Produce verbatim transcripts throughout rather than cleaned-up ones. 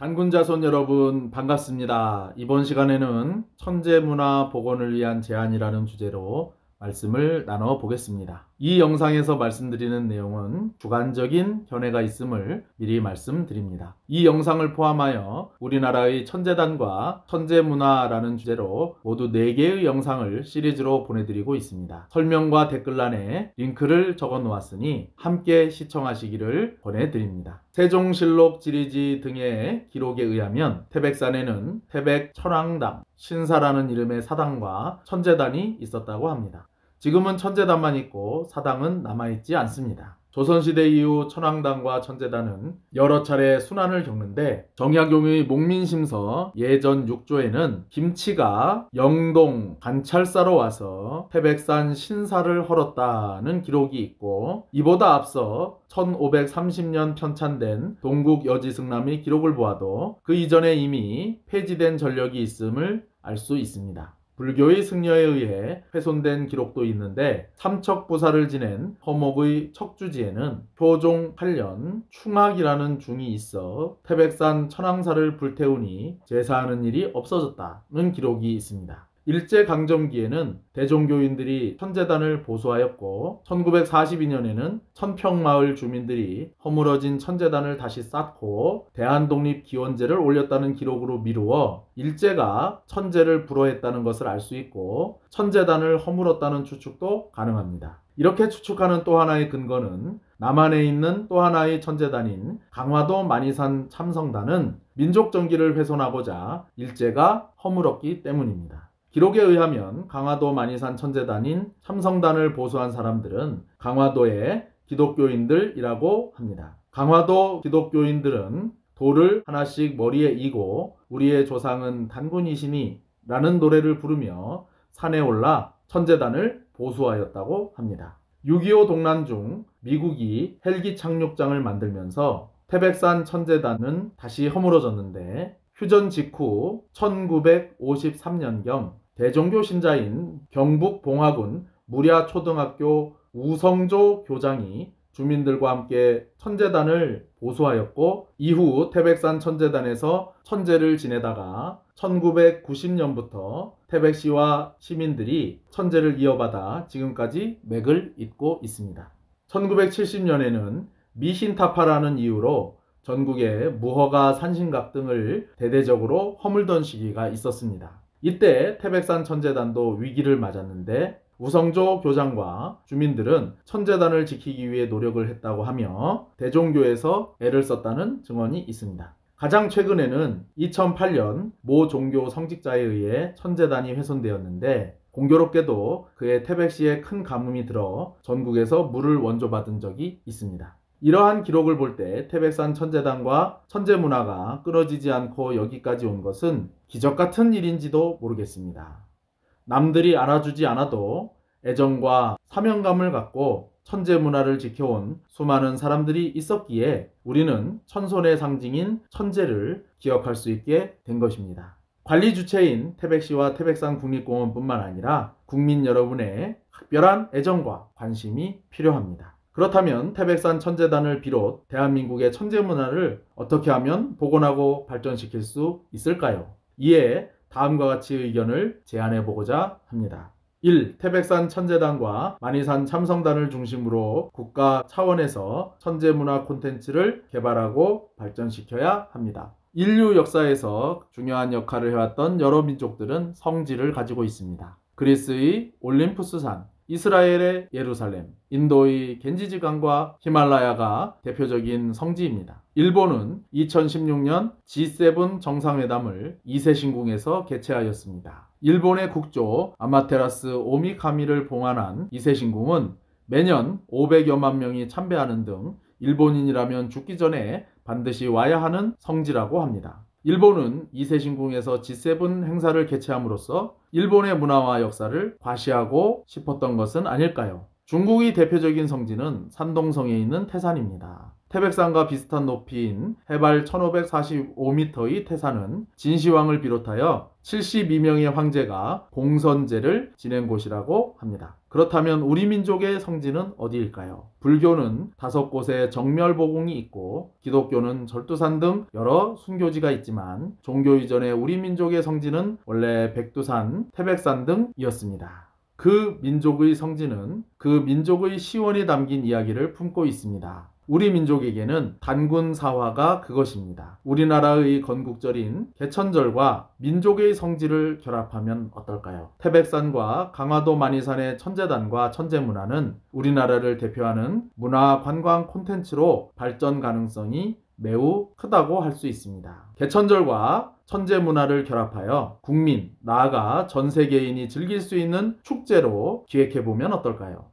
단군자손 여러분 반갑습니다. 이번 시간에는 천제문화 복원을 위한 제안이라는 주제로 말씀을 나눠보겠습니다. 이 영상에서 말씀드리는 내용은 주관적인 견해가 있음을 미리 말씀드립니다. 이 영상을 포함하여 우리나라의 천재단과 천재문화라는 주제로 모두 네 개의 영상을 시리즈로 보내드리고 있습니다. 설명과 댓글란에 링크를 적어놓았으니 함께 시청하시기를 권해드립니다. 세종실록지리지 등의 기록에 의하면 태백산에는 태백천왕당, 신사라는 이름의 사당과 천재단이 있었다고 합니다. 지금은 천재단만 있고 사당은 남아있지 않습니다. 조선시대 이후 천왕당과 천재단은 여러 차례 순환을 겪는데 정약용의 목민심서 예전 육 조에는 김치가 영동 관찰사로 와서 태백산 신사를 헐었다는 기록이 있고, 이보다 앞서 천오백삼십 년 편찬된 동국여지승람의 기록을 보아도 그 이전에 이미 폐지된 전력이 있음을 알 수 있습니다. 불교의 승려에 의해 훼손된 기록도 있는데 삼척 부사를 지낸 허목의 척주지에는 표종 팔 년 충악이라는 중이 있어 태백산 천왕사를 불태우니 제사하는 일이 없어졌다는 기록이 있습니다. 일제강점기에는 대종교인들이 천재단을 보수하였고 천구백사십이 년에는 천평마을 주민들이 허물어진 천재단을 다시 쌓고 대한독립기원제를 올렸다는 기록으로 미루어 일제가 천재를 불허했다는 것을 알 수 있고 천재단을 허물었다는 추측도 가능합니다. 이렇게 추측하는 또 하나의 근거는 남한에 있는 또 하나의 천재단인 강화도 마니산 참성단은 민족정기를 훼손하고자 일제가 허물었기 때문입니다. 기록에 의하면 강화도 마니산 천재단인 참성단을 보수한 사람들은 강화도의 기독교인들이라고 합니다. 강화도 기독교인들은 돌을 하나씩 머리에 이고 우리의 조상은 단군이시니 라는 노래를 부르며 산에 올라 천재단을 보수하였다고 합니다. 육이오 동란 중 미국이 헬기 착륙장을 만들면서 태백산 천재단은 다시 허물어졌는데 휴전 직후 천구백오십삼 년경 대종교 신자인 경북 봉화군 무량초등학교 우성조 교장이 주민들과 함께 천재단을 보수하였고, 이후 태백산 천재단에서 천재를 지내다가 천구백구십 년부터 태백시와 시민들이 천재를 이어받아 지금까지 맥을 잇고 있습니다. 천구백칠십 년에는 미신타파라는 이유로 전국에 무허가 산신각 등을 대대적으로 허물던 시기가 있었습니다. 이때 태백산 천재단도 위기를 맞았는데 우성조 교장과 주민들은 천재단을 지키기 위해 노력을 했다고 하며 대종교에서 애를 썼다는 증언이 있습니다. 가장 최근에는 이천팔 년 모 종교 성직자에 의해 천재단이 훼손되었는데 공교롭게도 그해 태백시에 큰 가뭄이 들어 전국에서 물을 원조받은 적이 있습니다. 이러한 기록을 볼 때 태백산 천재단과 천재문화가 끊어지지 않고 여기까지 온 것은 기적같은 일인지도 모르겠습니다. 남들이 알아주지 않아도 애정과 사명감을 갖고 천재문화를 지켜온 수많은 사람들이 있었기에 우리는 천손의 상징인 천재를 기억할 수 있게 된 것입니다. 관리 주체인 태백시와 태백산 국립공원뿐만 아니라 국민 여러분의 각별한 애정과 관심이 필요합니다. 그렇다면 태백산 천재단을 비롯 대한민국의 천재문화를 어떻게 하면 복원하고 발전시킬 수 있을까요? 이에 다음과 같이 의견을 제안해보고자 합니다. 일. 태백산 천재단과 마니산 참성단을 중심으로 국가 차원에서 천재문화 콘텐츠를 개발하고 발전시켜야 합니다. 인류 역사에서 중요한 역할을 해왔던 여러 민족들은 성지를 가지고 있습니다. 그리스의 올림푸스산, 이스라엘의 예루살렘, 인도의 겐지지강과 히말라야가 대표적인 성지입니다. 일본은 이천십육 년 지 세븐 정상회담을 이세 신궁에서 개최하였습니다. 일본의 국조 아마테라스 오미카미를 봉안한 이세 신궁은 매년 오백여만 명이 참배하는 등 일본인이라면 죽기 전에 반드시 와야 하는 성지라고 합니다. 일본은 이세신궁에서 지 세븐 행사를 개최함으로써 일본의 문화와 역사를 과시하고 싶었던 것은 아닐까요? 중국의 대표적인 성지는 산동성에 있는 태산입니다. 태백산과 비슷한 높이인 해발 천오백사십오 미터의 태산은 진시황을 비롯하여 칠십이 명의 황제가 공선제를 지낸 곳이라고 합니다. 그렇다면 우리 민족의 성지는 어디일까요? 불교는 다섯 곳에 정멸보공이 있고 기독교는 절두산 등 여러 순교지가 있지만 종교 이전에 우리 민족의 성지는 원래 백두산, 태백산 등이었습니다. 그 민족의 성지는 그 민족의 시원이 담긴 이야기를 품고 있습니다. 우리 민족에게는 단군사화가 그것입니다. 우리나라의 건국절인 개천절과 민족의 성지를 결합하면 어떨까요? 태백산과 강화도 마니산의 천재단과 천제문화는 우리나라를 대표하는 문화관광 콘텐츠로 발전 가능성이 매우 크다고 할 수 있습니다. 개천절과 천제문화를 결합하여 국민, 나아가 전 세계인이 즐길 수 있는 축제로 기획해보면 어떨까요?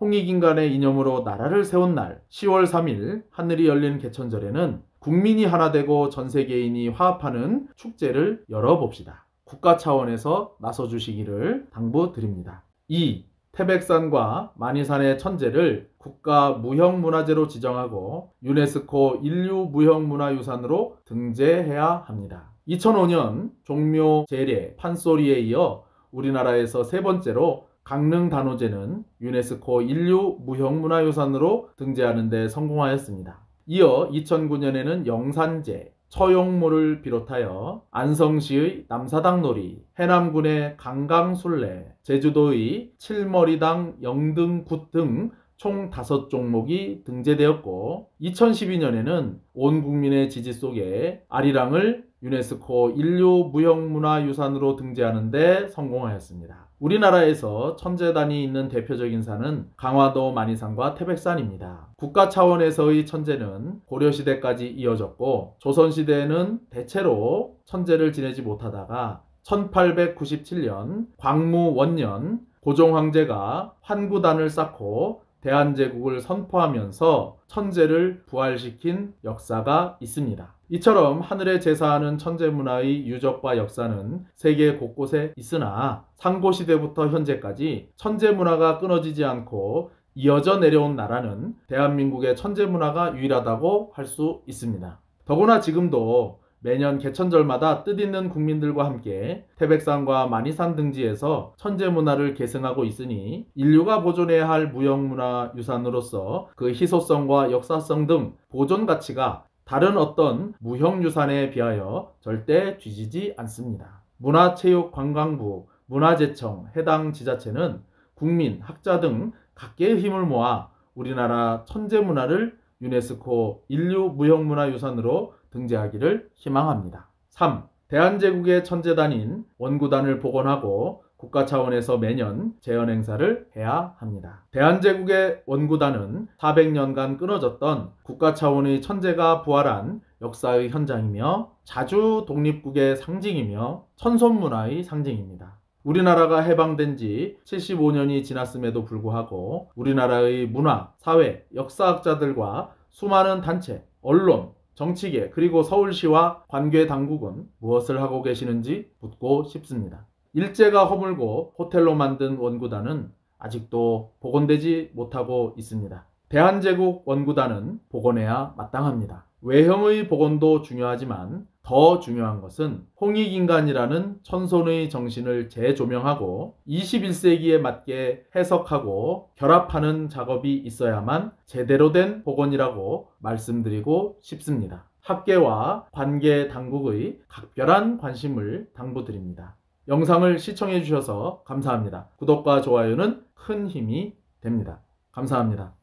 홍익인간의 이념으로 나라를 세운 날 시월 삼일 하늘이 열린 개천절에는 국민이 하나 되고 전 세계인이 화합하는 축제를 열어봅시다. 국가 차원에서 나서주시기를 당부드립니다. 이. 태백산과 마니산의 천제를 국가 무형문화재로 지정하고 유네스코 인류무형문화유산으로 등재해야 합니다. 이천오년 종묘제례 판소리에 이어 우리나라에서 세 번째로 강릉 단오제는 유네스코 인류무형문화유산으로 등재하는 데 성공하였습니다. 이어 이천구년에는 영산제, 처용물을 비롯하여 안성시의 남사당 놀이, 해남군의 강강술래, 제주도의 칠머리당 영등굿 등 총 다섯 종목이 등재되었고 이천십이년에는 온 국민의 지지 속에 아리랑을 유네스코 인류무형문화유산으로 등재하는 데 성공하였습니다. 우리나라에서 천재단이 있는 대표적인 산은 강화도 마니산과 태백산입니다. 국가 차원에서의 천재는 고려시대까지 이어졌고 조선시대에는 대체로 천재를 지내지 못하다가 천팔백구십칠년 광무원년 고종황제가 환구단을 쌓고 대한제국을 선포하면서 천재를 부활시킨 역사가 있습니다. 이처럼 하늘에 제사하는 천제문화의 유적과 역사는 세계 곳곳에 있으나 상고시대부터 현재까지 천제문화가 끊어지지 않고 이어져 내려온 나라는 대한민국의 천제문화가 유일하다고 할 수 있습니다. 더구나 지금도 매년 개천절마다 뜻있는 국민들과 함께 태백산과 마니산 등지에서 천제문화를 계승하고 있으니 인류가 보존해야 할 무형문화 유산으로서 그 희소성과 역사성 등 보존 가치가 다른 어떤 무형유산에 비하여 절대 뒤지지 않습니다. 문화체육관광부, 문화재청, 해당 지자체는 국민, 학자 등 각계의 힘을 모아 우리나라 천제문화를 유네스코 인류무형문화유산으로 등재하기를 희망합니다. 삼. 대한제국의 천재단인 원구단을 복원하고 국가 차원에서 매년 재현행사를 해야 합니다. 대한제국의 원구단은 사백년간 끊어졌던 국가 차원의 천재가 부활한 역사의 현장이며 자주 독립국의 상징이며 천손문화의 상징입니다. 우리나라가 해방된 지 칠십오년이 지났음에도 불구하고 우리나라의 문화, 사회, 역사학자들과 수많은 단체, 언론, 정치계 그리고 서울시와 관계 당국은 무엇을 하고 계시는지 묻고 싶습니다. 일제가 허물고 호텔로 만든 원구단은 아직도 복원되지 못하고 있습니다. 대한제국 원구단은 복원해야 마땅합니다. 외형의 복원도 중요하지만 더 중요한 것은 홍익인간이라는 천손의 정신을 재조명하고 이십일세기에 맞게 해석하고 결합하는 작업이 있어야만 제대로 된 복원이라고 말씀드리고 싶습니다. 학계와 관계 당국의 각별한 관심을 당부드립니다. 영상을 시청해 주셔서 감사합니다. 구독과 좋아요는 큰 힘이 됩니다. 감사합니다.